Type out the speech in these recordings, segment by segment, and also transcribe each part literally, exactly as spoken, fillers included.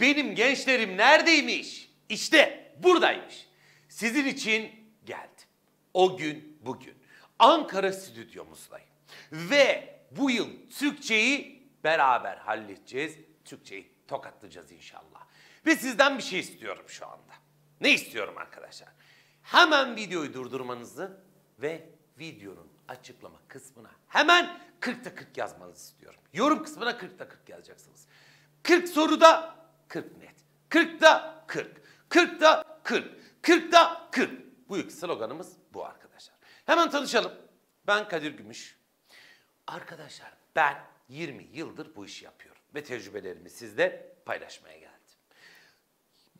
benim gençlerim neredeymiş? İşte buradaymış. Sizin için geldim. O gün bugün. Ankara stüdyomuzdayım. Ve bu yıl Türkçeyi beraber halledeceğiz. Türkçeyi tokatlayacağız inşallah. Ve sizden bir şey istiyorum şu anda. Ne istiyorum arkadaşlar? Hemen videoyu durdurmanızı ve videonun açıklama kısmına hemen kırkta kırk yazmanızı istiyorum. Yorum kısmına kırkta kırk yazacaksınız. kırk soruda kırk net. kırkta kırk. kırkta kırk. kırkta kırk. Bu ilk sloganımız bu arkadaşlar. Hemen tanışalım. Ben Kadir Gümüş. Arkadaşlar ben yirmi yıldır bu işi yapıyorum. Ve tecrübelerimi sizle paylaşmaya geldim.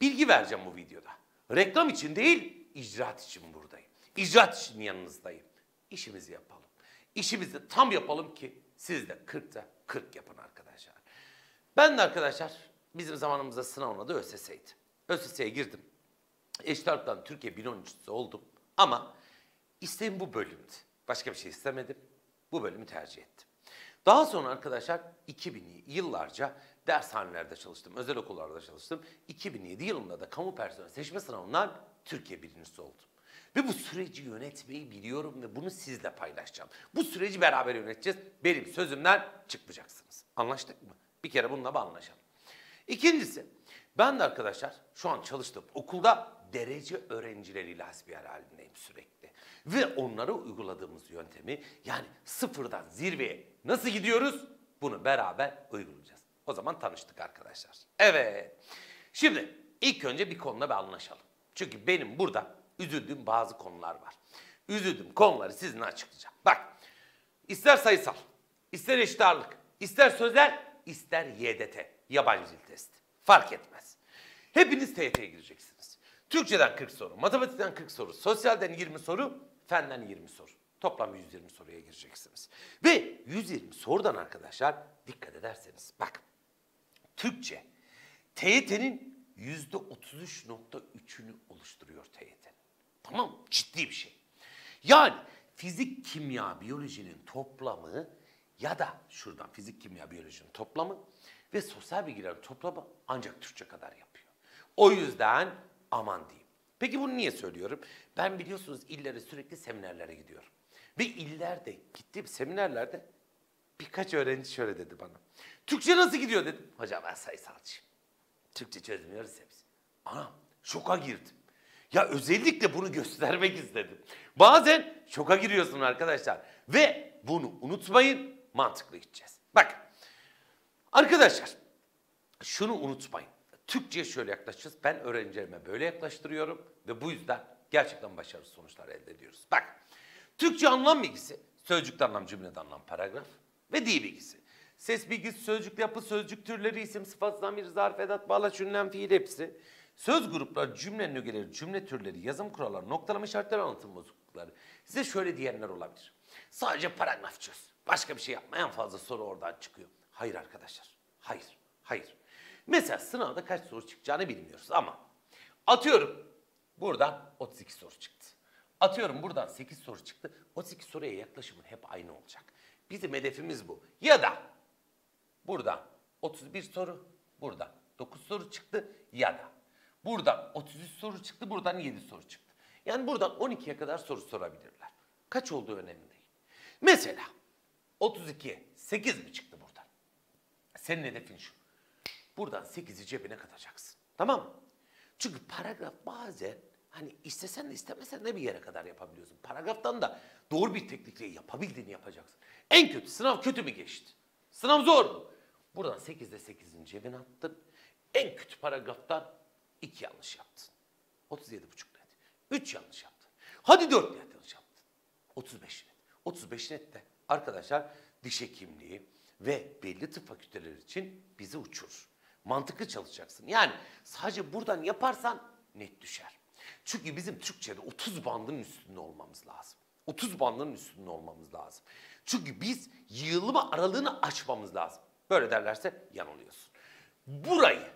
Bilgi vereceğim bu videoda. Reklam için değil, icraat için buradayım. İcraat için yanınızdayım. İşimizi yapalım. İşimizi tam yapalım ki siz de kırkta kırk yapın arkadaşlar. Ben de arkadaşlar bizim zamanımızda sınavın adı Ö S S'ydi. Ö S S'ye girdim. Eşit ağırlıktan Türkiye bin on üçüncüsü oldum. Ama isteğim bu bölümdü. Başka bir şey istemedim. Bu bölümü tercih ettim. Daha sonra arkadaşlar iki bin yıllarca dershanelerde çalıştım, özel okullarda çalıştım. iki bin yedi yılında da kamu personel seçme sınavından Türkiye birincisi oldum. Ve bu süreci yönetmeyi biliyorum ve bunu sizle paylaşacağım. Bu süreci beraber yöneteceğiz. Benim sözümden çıkmayacaksınız. Anlaştık mı? Bir kere bununla bağlaşalım. İkincisi, ben de arkadaşlar şu an çalıştığım okulda derece öğrencileriyle hasbihal halindeyim sürekli. Ve onlara uyguladığımız yöntemi, yani sıfırdan zirveye nasıl gidiyoruz? Bunu beraber uygulayacağız. O zaman tanıştık arkadaşlar. Evet. Şimdi ilk önce bir konuda bir anlaşalım. Çünkü benim burada üzüldüğüm bazı konular var. Üzüldüğüm konuları sizinle açıklayacağım. Bak, ister sayısal, ister eşit ağırlık, ister sözel, ister Y D T, yabancı dil testi. Fark etmez. Hepiniz T Y T'ye gireceksiniz. Türkçeden kırk soru, matematikten kırk soru, sosyalden yirmi soru, fenden yirmi soru. Toplam yüz yirmi soruya gireceksiniz. Ve yüz yirmi sorudan arkadaşlar dikkat ederseniz bak. Türkçe, T Y T'nin yüzde otuz üç nokta üçünü oluşturuyor T Y T'nin. Tamam mı? Ciddi bir şey. Yani fizik, kimya, biyolojinin toplamı ya da şuradan fizik, kimya, biyolojinin toplamı ve sosyal bilgilerin toplamı ancak Türkçe kadar yapıyor. O yüzden aman diyeyim. Peki bunu niye söylüyorum? Ben biliyorsunuz illere sürekli seminerlere gidiyorum. Ve illerde gittiğim seminerlerde birkaç öğrenci şöyle dedi bana. Türkçe nasıl gidiyor dedim. Hocam ben sayısalcıyım. Türkçe çözmüyoruz hepsi. Anam şoka girdim. Ya özellikle bunu göstermek istedim. Bazen şoka giriyorsun arkadaşlar. Ve bunu unutmayın, mantıklı gideceğiz. Bak arkadaşlar şunu unutmayın. Türkçe'ye şöyle yaklaşacağız. Ben öğrencilerime böyle yaklaştırıyorum ve bu yüzden gerçekten başarılı sonuçlar elde ediyoruz. Bak, Türkçe anlam bilgisi, sözcükte anlam, cümlede anlam, paragraf ve dil bilgisi. Ses bilgisi, sözcük yapı, sözcük türleri, isim, sıfat, zamir, zarf, edat, bağlaç, ünlem, fiil hepsi. Söz grupları, cümle nügeleri, cümle türleri, yazım kuralları, noktalama işaretleri, anlatım bozuklukları. Size şöyle diyenler olabilir. Sadece paragraf çöz. Başka bir şey yapma. En fazla soru oradan çıkıyor. Hayır arkadaşlar. Hayır. Hayır. Mesela sınavda kaç soru çıkacağını bilmiyoruz ama atıyorum buradan otuz iki soru çıktı. Atıyorum buradan sekiz soru çıktı. otuz iki soruya yaklaşımın hep aynı olacak. Bizim hedefimiz bu. Ya da buradan otuz bir soru, buradan dokuz soru çıktı ya da buradan otuz üç soru çıktı, buradan yedi soru çıktı. Yani buradan on ikiye kadar soru sorabilirler. Kaç olduğu önemli değil. Mesela otuz ikiye sekiz mi çıktı buradan? Senin hedefin şu. Buradan sekizi cebine katacaksın. Tamam mı? Çünkü paragraf bazen hani istesen de istemesen de bir yere kadar yapabiliyorsun. Paragraftan da doğru bir teknikle yapabildiğini yapacaksın. En kötü sınav kötü mü geçti? Sınav zor mu? Buradan sekizde sekizini cebine attın. En kötü paragraftan iki yanlış yaptın. otuz yedi buçuk net. üç yanlış yaptın. Hadi dört yanlış yaptın. otuz beş net. otuz beş net de arkadaşlar diş hekimliği ve belli tıp fakülteleri için bizi uçurur. Mantıklı çalışacaksın. Yani sadece buradan yaparsan net düşer. Çünkü bizim Türkçe'de otuz bandının üstünde olmamız lazım. otuz bandının üstünde olmamız lazım. Çünkü biz yığılma aralığını açmamız lazım. Böyle derlerse yanılıyorsun. Burayı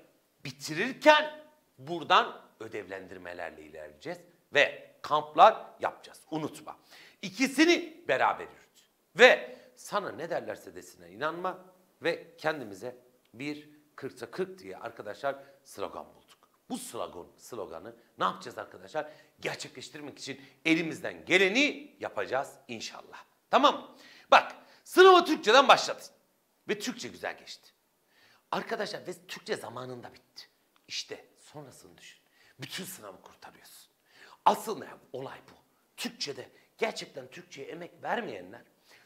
bitirirken buradan ödevlendirmelerle ilerleyeceğiz. Ve kamplar yapacağız. Unutma. İkisini beraber yürüt. Ve sana ne derlerse desinler inanma. Ve kendimize bir kırkta kırk diye arkadaşlar slogan bulduk. Bu slogan, sloganı ne yapacağız arkadaşlar? Gerçekleştirmek için elimizden geleni yapacağız inşallah. Tamam mı? Bak, sınava Türkçeden başladı. Ve Türkçe güzel geçti. Arkadaşlar ve Türkçe zamanında bitti. İşte sonrasını düşün. Bütün sınavı kurtarıyorsun. Asıl ne, olay bu. Türkçe'de gerçekten Türkçe'ye emek vermeyenler,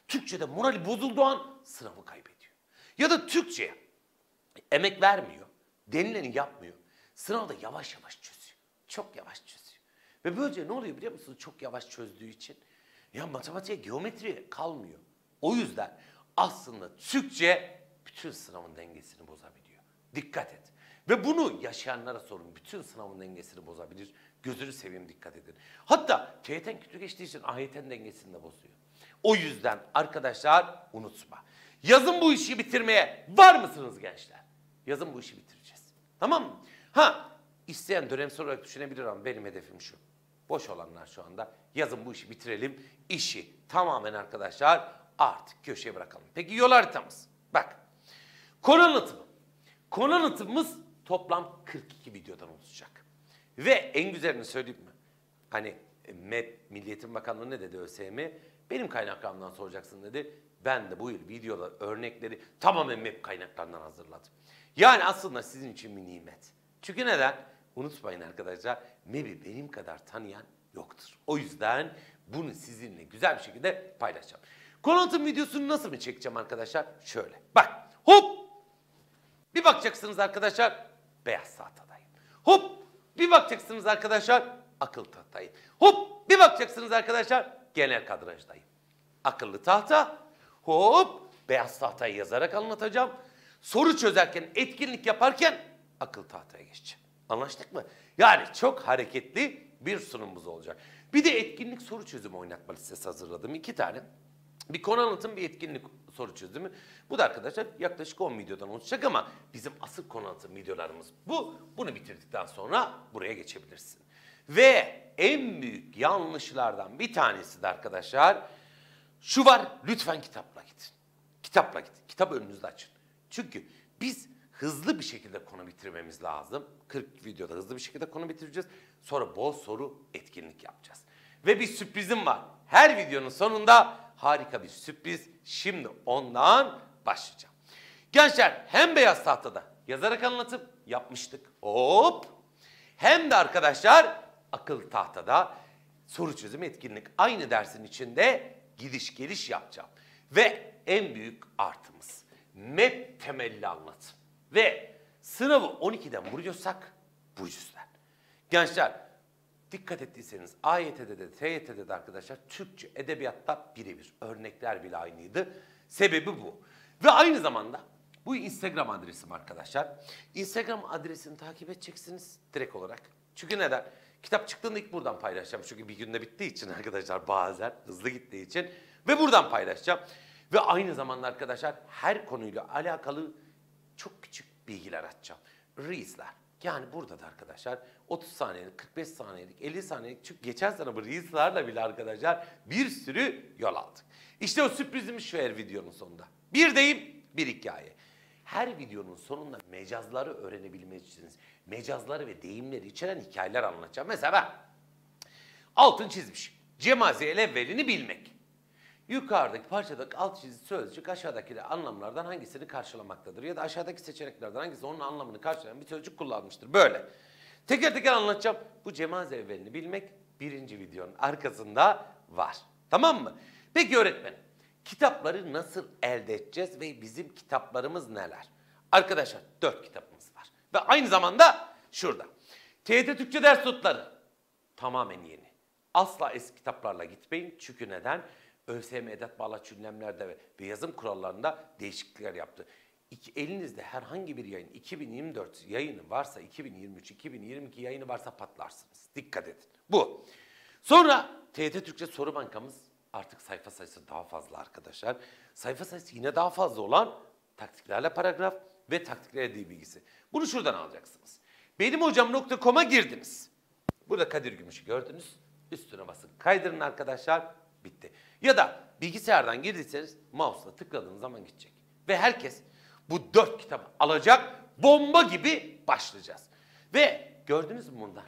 Türkçe'de morali bozulduğu an sınavı kaybediyor. Ya da Türkçe'ye emek vermiyor, denileni yapmıyor. Sınavda yavaş yavaş çözüyor. Çok yavaş çözüyor. Ve böylece ne oluyor biliyor musunuz? Çok yavaş çözdüğü için ya matematiğe, geometriye kalmıyor. O yüzden aslında Türkçe bütün sınavın dengesini bozabiliyor. Dikkat et. Ve bunu yaşayanlara sorun. Bütün sınavın dengesini bozabilir. Gözünü seveyim, dikkat edin. Hatta T Y T'nin kötü geçtiği için A Y T'nin dengesini de bozuyor. O yüzden arkadaşlar unutma. Yazın bu işi bitirmeye var mısınız gençler? Yazın bu işi bitireceğiz. Tamam mı? Ha, isteyen dönemsel olarak düşünebilir ama benim hedefim şu. Boş olanlar şu anda yazın bu işi bitirelim. İşi tamamen arkadaşlar artık köşeye bırakalım. Peki yol haritamız. Bak, konu anlatımı. Konu anlatımımız toplam kırk iki videodan oluşacak. Ve en güzelini söyleyeyim mi? Hani M E B, Milli Eğitim Bakanlığı ne dedi ÖSYM? Benim kaynaklarımdan soracaksın dedi. Ben de bu yıl videolar, örnekleri tamamen M E B kaynaklarından hazırladım. Yani aslında sizin için bir nimet. Çünkü neden? Unutmayın arkadaşlar, M E B'i benim kadar tanıyan yoktur. O yüzden bunu sizinle güzel bir şekilde paylaşacağım. Konu anlatım videosunu nasıl mı çekeceğim arkadaşlar? Şöyle bak, hop bir bakacaksınız arkadaşlar beyaz tahtadayım. Hop bir bakacaksınız arkadaşlar akıl tahtadayım. Hop bir bakacaksınız arkadaşlar genel kadrajdayım. Akıllı tahta, hop beyaz tahtayı yazarak anlatacağım. Soru çözerken, etkinlik yaparken akıl tahtaya geçeceğim. Anlaştık mı? Yani çok hareketli bir sunumumuz olacak. Bir de etkinlik soru çözümü oynatma listesi hazırladım. İki tane. Bir konu anlatım, bir etkinlik soru çözümü. Bu da arkadaşlar yaklaşık on videodan oluşacak ama bizim asıl konu anlatım videolarımız bu. Bunu bitirdikten sonra buraya geçebilirsin. Ve en büyük yanlışlardan bir tanesi de arkadaşlar şu var: lütfen kitapla gidin. Kitapla gidin. Kitap önünüzde açın. Çünkü biz hızlı bir şekilde konu bitirmemiz lazım. kırk videoda hızlı bir şekilde konu bitireceğiz. Sonra bol soru, etkinlik yapacağız. Ve bir sürprizim var. Her videonun sonunda harika bir sürpriz. Şimdi ondan başlayacağım. Gençler, hem beyaz tahtada yazarak anlatıp yapmıştık. Hop! Hem de arkadaşlar akıl tahtada soru çözümü, etkinlik. Aynı dersin içinde gidiş geliş yapacağım. Ve en büyük artımız M E B temelli anlatım. Ve sınavı on ikiden vuruyorsak bu yüzden. Gençler, dikkat ettiyseniz A Y T'de de T Y T'de de arkadaşlar Türkçe edebiyatta birebir. Örnekler bile aynıydı. Sebebi bu. Ve aynı zamanda bu Instagram adresim arkadaşlar. Instagram adresini takip edeceksiniz direkt olarak. Çünkü neden? Kitap çıktığında ilk buradan paylaşacağım. Çünkü bir günde bittiği için arkadaşlar, bazen hızlı gittiği için. Ve buradan paylaşacağım. Ve aynı zamanda arkadaşlar her konuyla alakalı çok küçük bilgiler atacağım. Reels'ler. Yani burada da arkadaşlar otuz saniyelik, kırk beş saniyelik, elli saniyelik, çünkü geçen sene bu Reels'larla bile arkadaşlar bir sürü yol aldık. İşte o sürprizimiz şu her videonun sonunda. Bir deyim, bir hikaye. Her videonun sonunda mecazları öğrenebilmezsiniz. Mecazları ve deyimleri içeren hikayeler anlatacağım. Mesela ben altın çizmiş. Cemaziyel evvelini bilmek. Yukarıdaki parçadaki alt çizgi sözcük aşağıdaki anlamlardan hangisini karşılamaktadır? Ya da aşağıdaki seçeneklerden hangisi onun anlamını karşılayan bir sözcük kullanmıştır? Böyle. Teker teker anlatacağım. Bu cemaz evvelini bilmek birinci videonun arkasında var. Tamam mı? Peki öğretmenim, kitapları nasıl elde edeceğiz ve bizim kitaplarımız neler? Arkadaşlar dört kitabımız var. Ve aynı zamanda şurada. T Y T Türkçe ders notları tamamen yeni. Asla eski kitaplarla gitmeyin. Çünkü neden? ÖSYM edat bağlaç ünlemlerde ve yazım kurallarında değişiklikler yaptı. İki, elinizde herhangi bir yayın, iki bin yirmi dört yayını varsa, iki bin yirmi üç, iki bin yirmi iki yayını varsa patlarsınız. Dikkat edin. Bu. Sonra T Y T Türkçe soru bankamız artık sayfa sayısı daha fazla arkadaşlar. Sayfa sayısı yine daha fazla olan taktiklerle paragraf ve taktikler edildiği bilgisi. Bunu şuradan alacaksınız. Benim Hocam nokta com'a girdiniz. Burada Kadir Gümüş'ü gördünüz. Üstüne basın, kaydırın arkadaşlar. Bitti. Ya da bilgisayardan girdiyseniz mouse'la tıkladığınız zaman gidecek. Ve herkes bu dört kitabı alacak bomba gibi başlayacağız. Ve gördünüz mü bunlar?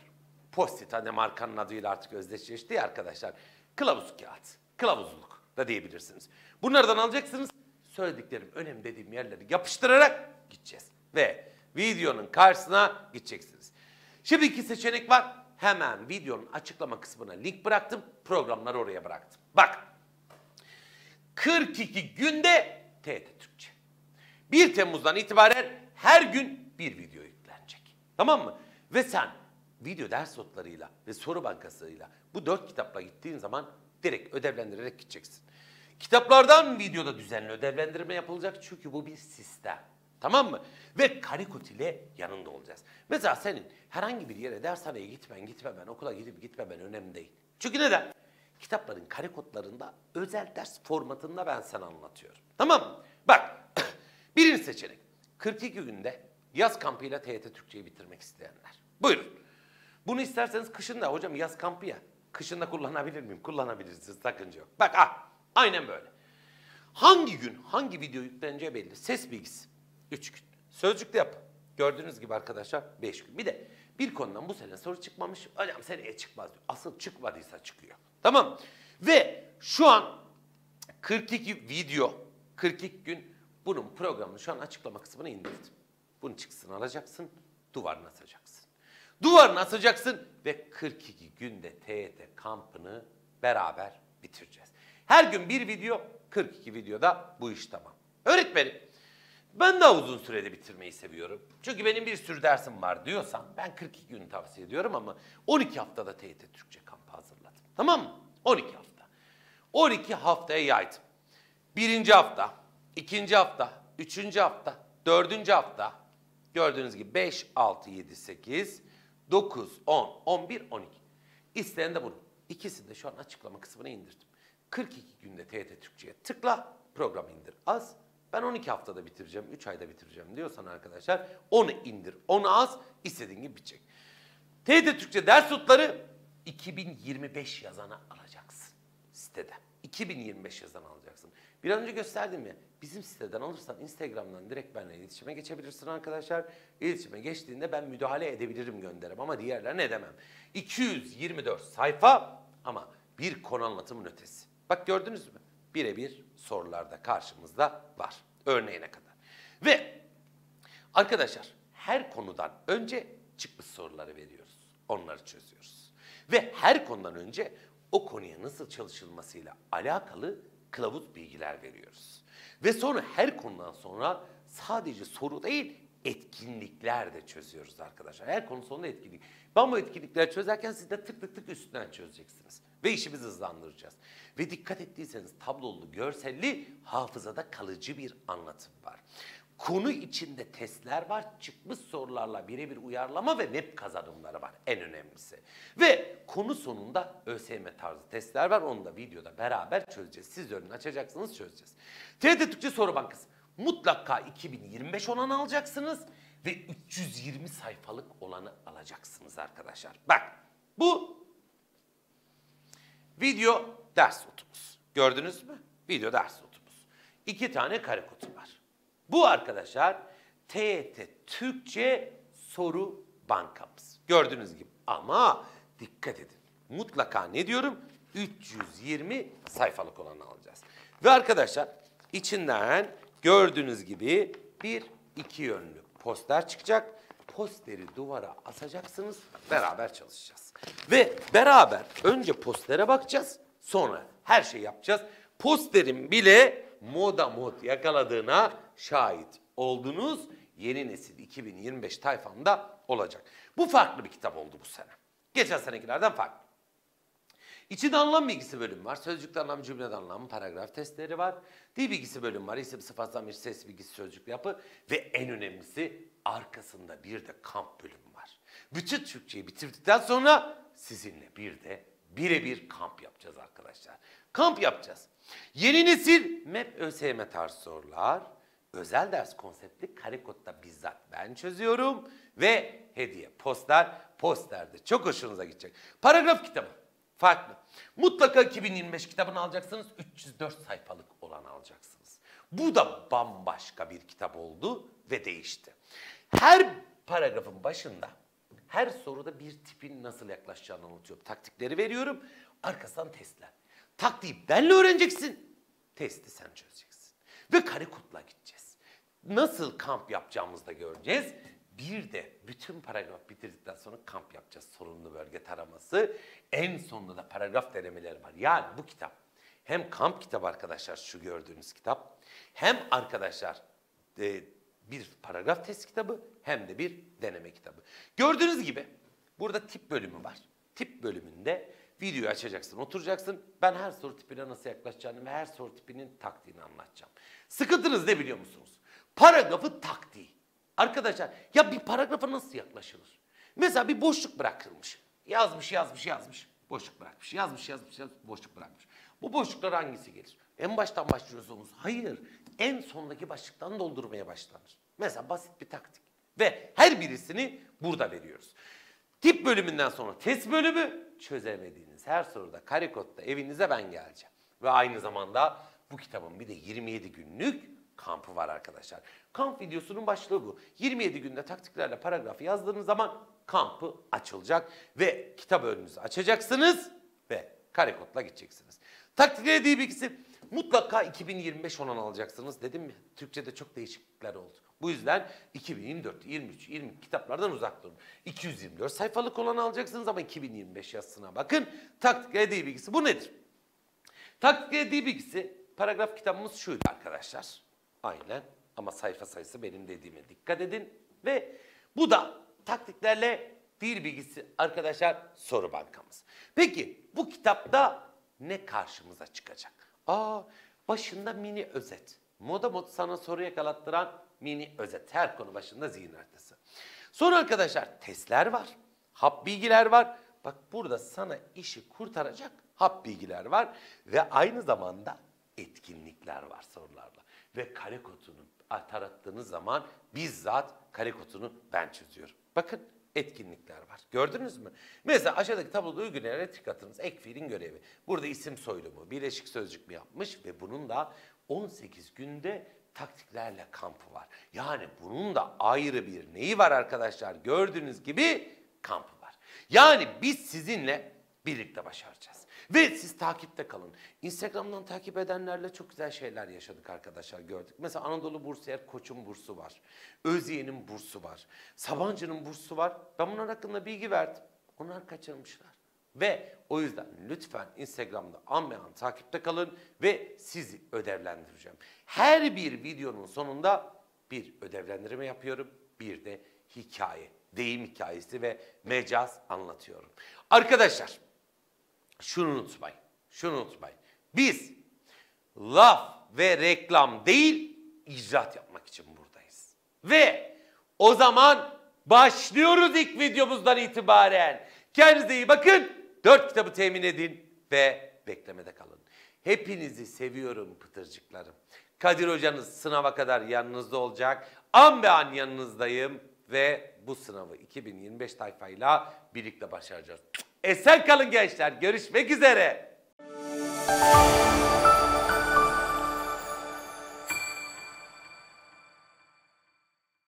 Post-it, hani markanın adıyla artık özdeşleşti ya arkadaşlar. Kılavuz kağıt, kılavuzluk da diyebilirsiniz. Bunlardan alacaksınız. Söylediklerim, önemli dediğim yerleri yapıştırarak gideceğiz. Ve videonun karşısına gideceksiniz. Şimdi iki seçenek var. Hemen videonun açıklama kısmına link bıraktım. Programları oraya bıraktım. Bak. kırk iki günde T Y T Türkçe. bir Temmuz'dan itibaren her gün bir video yüklenecek. Tamam mı? Ve sen video ders notlarıyla ve soru bankasıyla bu dört kitapla gittiğin zaman direkt ödevlendirerek gideceksin. Kitaplardan videoda düzenli ödevlendirme yapılacak çünkü bu bir sistem. Tamam mı? Ve karikot ile yanında olacağız. Mesela senin herhangi bir yere, dershaneye gitmen, gitmemen, okula gidip gitmemen önemli değil. Çünkü neden? Kitapların karikotlarında özel ders formatında ben sana anlatıyorum. Tamam mı? Bak, birinci seçenek. kırk iki günde yaz kampıyla T Y T Türkçe'yi bitirmek isteyenler. Buyurun. Bunu isterseniz kışın da, hocam yaz kampı ya, kışın da kullanabilir miyim? Kullanabilirsiniz, sakınca yok. Bak, ah, aynen böyle. Hangi gün, hangi video yükleneceği belli. Ses bilgisi. üç gün. Sözcükte yap. Gördüğünüz gibi arkadaşlar beş gün. Bir de bir konudan bu sene soru çıkmamış. Hocam seneye çıkmaz diyor. Asıl çıkmadıysa çıkıyor. Tamam. Ve şu an kırk iki video, kırk iki gün, bunun programını şu an açıklama kısmına indirdim. Bunu çıksın alacaksın, duvarına asacaksın. Duvarına asacaksın ve kırk iki günde T Y T kampını beraber bitireceğiz. Her gün bir video, kırk iki videoda bu iş tamam. Öğretmenim, ben daha uzun sürede bitirmeyi seviyorum. Çünkü benim bir sürü dersim var diyorsan ben kırk iki günü tavsiye ediyorum ama on iki haftada T Y T Türkçe kampı hazırladım. Tamam mı? on iki hafta. on iki haftaya yaydım. Birinci hafta, ikinci hafta, üçüncü hafta, dördüncü hafta. Gördüğünüz gibi beş, altı, yedi, sekiz, dokuz, on, on bir, on iki. İsteyen de bunu. İkisini de şu an açıklama kısmına indirdim. kırk iki günde T Y T Türkçe'ye tıkla, programı indir az. Ben on iki haftada bitireceğim, üç ayda bitireceğim diyorsan arkadaşlar onu indir, onu az, istediğin gibi bitecek. T Y T Türkçe ders notları iki bin yirmi beş yazana alacaksın siteden. iki bin yirmi beş yazana alacaksın. Bir an önce gösterdim ya, bizim siteden alırsan Instagram'dan direkt benimle iletişime geçebilirsin arkadaşlar. İletişime geçtiğinde ben müdahale edebilirim, gönderirim ama diğerlerine edemem. iki yüz yirmi dört sayfa ama bir konu anlatımın ötesi. Bak gördünüz mü? Birebir sorularda karşımızda var. Örneğine kadar. Ve arkadaşlar her konudan önce çıkmış soruları veriyoruz. Onları çözüyoruz. Ve her konudan önce o konuya nasıl çalışılmasıyla alakalı kılavuz bilgiler veriyoruz. Ve sonra her konudan sonra sadece soru değil etkinlikler de çözüyoruz arkadaşlar. Her konu sonunda etkinlik. Ben bu etkinlikleri çözerken siz de tık tık tık üstünden çözeceksiniz. Ve işimizi hızlandıracağız. Ve dikkat ettiyseniz tablolu, görselli, hafızada kalıcı bir anlatım var. Konu içinde testler var, çıkmış sorularla birebir uyarlama ve M E B kazanımları var en önemlisi. Ve konu sonunda ÖSYM tarzı testler var, onu da videoda beraber çözeceğiz. Siz önünü açacaksınız, çözeceğiz. T Y T Türkçe Soru Bankası. Mutlaka iki bin yirmi beş olanı alacaksınız ve üç yüz yirmi sayfalık olanı alacaksınız arkadaşlar. Bak, bu video ders notumuz. Gördünüz mü? Video ders notumuz. İki tane karikotu var. Bu arkadaşlar T Y T Türkçe soru bankamız. Gördüğünüz gibi ama dikkat edin. Mutlaka ne diyorum? üç yüz yirmi sayfalık olanı alacağız. Ve arkadaşlar içinden gördüğünüz gibi bir iki yönlü poster çıkacak. Posteri duvara asacaksınız, beraber çalışacağız. Ve beraber önce postere bakacağız, sonra her şeyi yapacağız. Posterin bile moda mod yakaladığına şahit oldunuz. Yeni nesil iki bin yirmi beş tayfamda olacak. Bu farklı bir kitap oldu bu sene. Geçen senekilerden farklı. İçinde anlam bilgisi bölümü var. Sözcükte anlam, cümlede anlam, paragraf testleri var. Dil bilgisi bölümü var. İsim, sıfat, zamir, ses bilgisi, sözcük yapı. Ve en önemlisi arkasında bir de kamp bölümü var. Bütün Türkçeyi bitirdikten sonra sizinle bir de birebir kamp yapacağız arkadaşlar. Kamp yapacağız. Yeni nesil M E B ÖSYM tarzı sorular. Özel ders konseptli karikotta bizzat ben çözüyorum. Ve hediye poster. Posterde çok hoşunuza gidecek. Paragraf kitabı. Farklı. Mutlaka iki bin yirmi beş kitabını alacaksınız. üç yüz dört sayfalık olan alacaksınız. Bu da bambaşka bir kitap oldu ve değişti. Her paragrafın başında her soruda bir tipin nasıl yaklaşacağını anlatıyorum. Taktikleri veriyorum. Arkasından testler. Taktiği benle öğreneceksin. Testi sen çözeceksin. Ve karekutla gideceğiz. Nasıl kamp yapacağımızı da göreceğiz. Bir de bütün paragraf bitirdikten sonra kamp yapacağız. Sorunlu bölge taraması. En sonunda da paragraf denemeleri var. Yani bu kitap hem kamp kitabı arkadaşlar, şu gördüğünüz kitap. Hem arkadaşlar e, bir paragraf test kitabı hem de bir deneme kitabı. Gördüğünüz gibi burada tip bölümü var. Tip bölümünde videoyu açacaksın, oturacaksın. Ben her soru tipine nasıl yaklaşacağını ve her soru tipinin taktiğini anlatacağım. Sıkıntınız ne biliyor musunuz? Paragrafı taktiği. Arkadaşlar ya bir paragrafa nasıl yaklaşılır? Mesela bir boşluk bırakılmış. Yazmış, yazmış, yazmış. Boşluk bırakmış. Yazmış, yazmış, yazmış. Boşluk bırakmış. Bu boşluklar hangisi gelir? En baştan başlıyorsunuz. Hayır. En sondaki başlıktan doldurmaya başlanır. Mesela basit bir taktik. Ve her birisini burada veriyoruz. Tip bölümünden sonra test bölümü, çözemediğiniz her soruda karekodda evinize ben geleceğim. Ve aynı zamanda bu kitabın bir de yirmi yedi günlük kampı var arkadaşlar. Kamp videosunun başlığı bu. yirmi yedi günde taktiklerle paragrafı yazdığınız zaman kampı açılacak ve kitap önünüzü açacaksınız ve karekodla gideceksiniz. Taktikleri değil bilgisi mutlaka iki bin yirmi beş onan alacaksınız dedim mi? Türkçe'de çok değişiklikler oldu. Bu yüzden iki bin yirmi dört, yirmi üç, yirmi kitaplardan uzak durun. iki yüz yirmi dört sayfalık olanı alacaksınız ama iki bin yirmi beş yazısına bakın. Taktikleri değil bilgisi bu nedir? Taktikleri değil bilgisi paragraf kitabımız şuydu arkadaşlar. Aynen ama sayfa sayısı benim dediğime dikkat edin. Ve bu da taktiklerle dil bilgisi arkadaşlar soru bankamız. Peki bu kitapta ne karşımıza çıkacak? Aa, başında mini özet. Moda mod sana soru yakalattıran mini özet. Her konu başında zihin haritası. Sonra arkadaşlar testler var. Hap bilgiler var. Bak burada sana işi kurtaracak hap bilgiler var. Ve aynı zamanda etkinlikler var sorularla. Ve kare kodunu tarattığınız zaman bizzat kare kodunu ben çözüyorum. Bakın etkinlikler var. Gördünüz mü? Mesela aşağıdaki tabloda uygulayarak tık atınız. Ek fiilin görevi. Burada isim soylumu, birleşik sözcük mü yapmış ve bunun da on sekiz günde taktiklerle kampı var. Yani bunun da ayrı bir neyi var arkadaşlar? Gördüğünüz gibi kampı var. Yani biz sizinle birlikte başaracağız. Ve siz takipte kalın. Instagram'dan takip edenlerle çok güzel şeyler yaşadık arkadaşlar, gördük. Mesela Anadolu Bursiyer Koç'un bursu var. Özyeğin'in bursu var. Sabancı'nın bursu var. Ben bunlar hakkında bilgi verdim. Onlar kaçırmışlar. Ve o yüzden lütfen Instagram'da anmayan takipte kalın ve sizi ödevlendireceğim. Her bir videonun sonunda bir ödevlendirme yapıyorum. Bir de hikaye, deyim hikayesi ve mecaz anlatıyorum. Arkadaşlar şunu unutmayın, şunu unutmayın. Biz laf ve reklam değil, icraat yapmak için buradayız. Ve o zaman başlıyoruz ilk videomuzdan itibaren. Kendinize iyi bakın, dört kitabı temin edin ve beklemede kalın. Hepinizi seviyorum pıtırcıklarım. Kadir hocanız sınava kadar yanınızda olacak. An be an yanınızdayım ve bu sınavı iki bin yirmi beş tayfayla birlikte başaracağız. Esen kalın gençler. Görüşmek üzere.